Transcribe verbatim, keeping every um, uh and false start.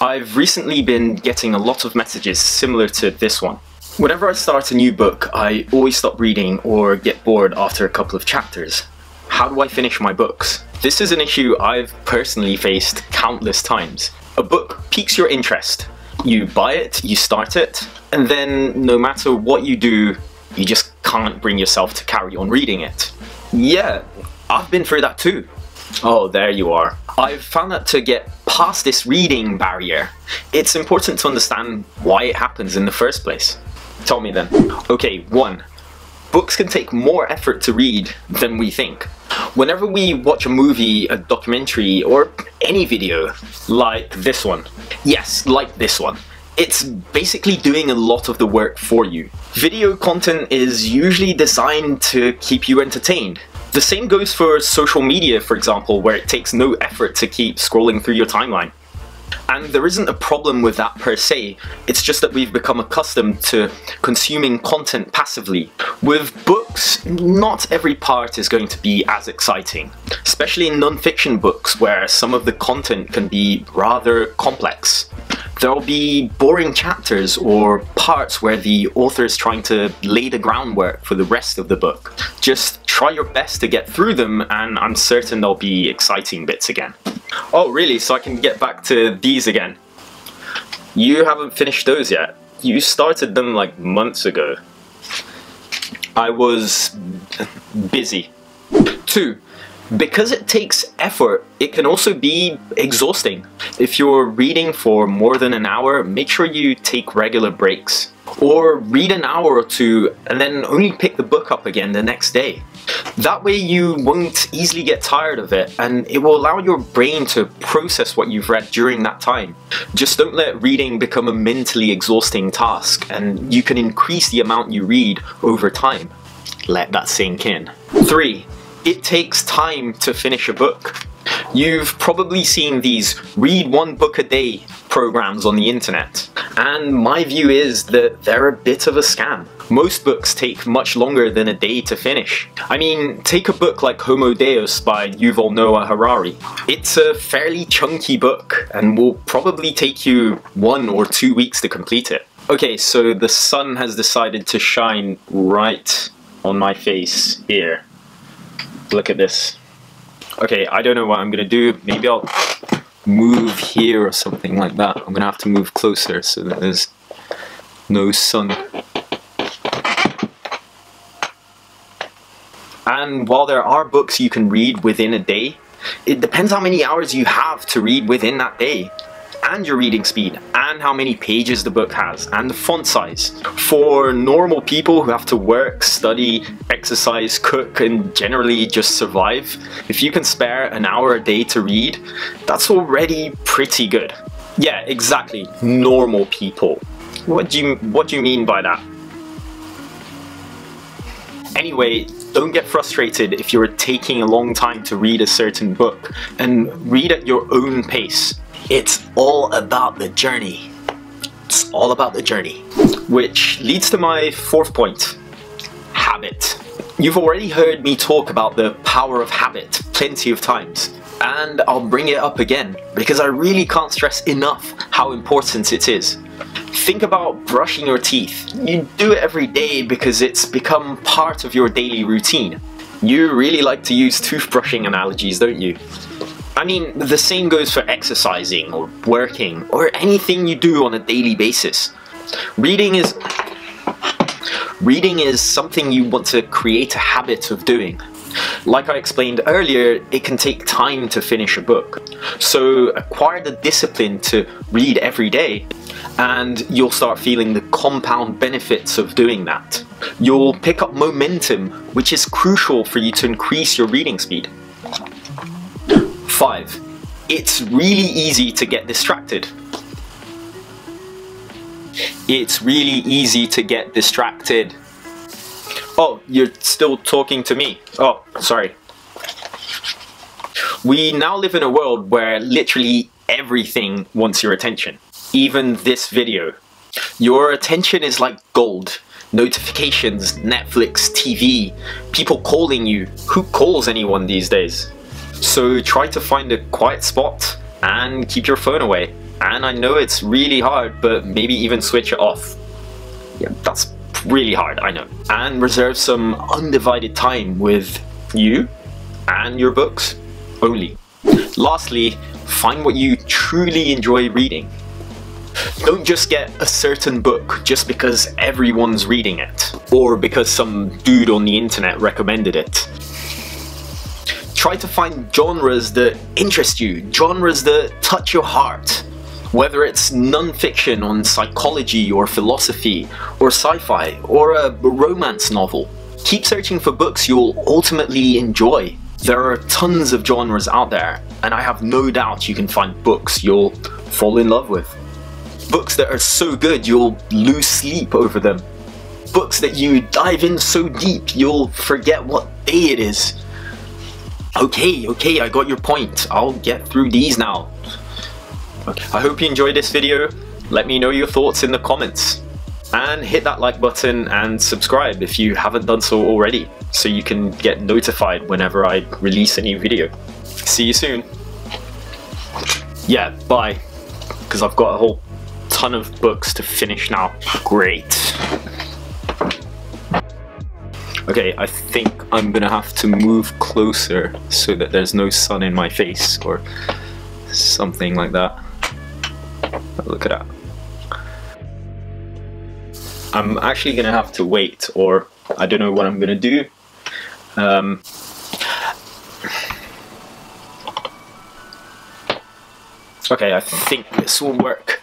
I've recently been getting a lot of messages similar to this one. Whenever I start a new book, I always stop reading or get bored after a couple of chapters. How do I finish my books? This is an issue I've personally faced countless times. A book piques your interest. You buy it, you start it, and then no matter what you do, you just can't bring yourself to carry on reading it. Yeah, I've been through that too. Oh, there you are. I've found that to get past this reading barrier, it's important to understand why it happens in the first place. Tell me then. Okay, one. Books can take more effort to read than we think. Whenever we watch a movie, a documentary, or any video, like this one. Yes, like this one. It's basically doing a lot of the work for you. Video content is usually designed to keep you entertained. The same goes for social media, for example, where it takes no effort to keep scrolling through your timeline. And there isn't a problem with that per se, it's just that we've become accustomed to consuming content passively. With books, not every part is going to be as exciting, especially in non-fiction books where some of the content can be rather complex. There'll be boring chapters or parts where the author is trying to lay the groundwork for the rest of the book. Just try your best to get through them and I'm certain there'll be exciting bits again. Oh really, so I can get back to these again. You haven't finished those yet. You started them like months ago. I was busy. Two, because it takes effort, it can also be exhausting. If you're reading for more than an hour, make sure you take regular breaks. Or read an hour or two and then only pick the book up again the next day. That way you won't easily get tired of it and it will allow your brain to process what you've read during that time. Just don't let reading become a mentally exhausting task and you can increase the amount you read over time. Let that sink in. Three. It takes time to finish a book. You've probably seen these read one book a day programs on the internet, and my view is that they're a bit of a scam. Most books take much longer than a day to finish. I mean, take a book like Homo Deus by Yuval Noah Harari. It's a fairly chunky book and will probably take you one or two weeks to complete it. Okay, so the sun has decided to shine right on my face here. Look at this. Okay, I don't know what I'm gonna do. Maybe I'll move here or something like that. I'm gonna have to move closer so that there's no sun. And while there are books you can read within a day, it depends how many hours you have to read within that day, and your reading speed, and how many pages the book has, and the font size. For normal people who have to work, study, exercise, cook, and generally just survive, if you can spare an hour a day to read, that's already pretty good. Yeah, exactly, normal people. What do you, what do you mean by that? Anyway, don't get frustrated if you're taking a long time to read a certain book, and read at your own pace. It's all about the journey. It's all about the journey. Which leads to my fourth point, habit. You've already heard me talk about the power of habit plenty of times, and I'll bring it up again because I really can't stress enough how important it is. Think about brushing your teeth. You do it every day because it's become part of your daily routine. You really like to use toothbrushing analogies, don't you? I mean, the same goes for exercising or working or anything you do on a daily basis. Reading is reading is something you want to create a habit of doing. Like I explained earlier, it can take time to finish a book. So acquire the discipline to read every day and you'll start feeling the compound benefits of doing that. You'll pick up momentum, which is crucial for you to increase your reading speed. Five. It's really easy to get distracted. It's really easy to get distracted. Oh, you're still talking to me. Oh, sorry. We now live in a world where literally everything wants your attention. Even this video. Your attention is like gold. Notifications, Netflix, T V, people calling you. Who calls anyone these days? So try to find a quiet spot and keep your phone away. And I know it's really hard, but maybe even switch it off. Yeah, that's really hard, I know. And reserve some undivided time with you and your books only. Lastly, find what you truly enjoy reading. Don't just get a certain book just because everyone's reading it, or because some dude on the internet recommended it. Try to find genres that interest you, genres that touch your heart. Whether it's non-fiction on psychology or philosophy, or sci-fi, or a romance novel. Keep searching for books you'll ultimately enjoy. There are tons of genres out there, and I have no doubt you can find books you'll fall in love with. Books that are so good you'll lose sleep over them. Books that you dive in so deep you'll forget what day it is. Okay, okay, I got your point. I'll get through these now. Okay. I hope you enjoyed this video. Let me know your thoughts in the comments. And hit that like button and subscribe if you haven't done so already, so you can get notified whenever I release a new video. See you soon. Yeah, bye. Because I've got a whole ton of books to finish now. Great. Okay, I think I'm gonna have to move closer so that there's no sun in my face or something like that. Look at that. I'm actually gonna have to wait, or I don't know what I'm gonna do. Um, okay, I think this will work.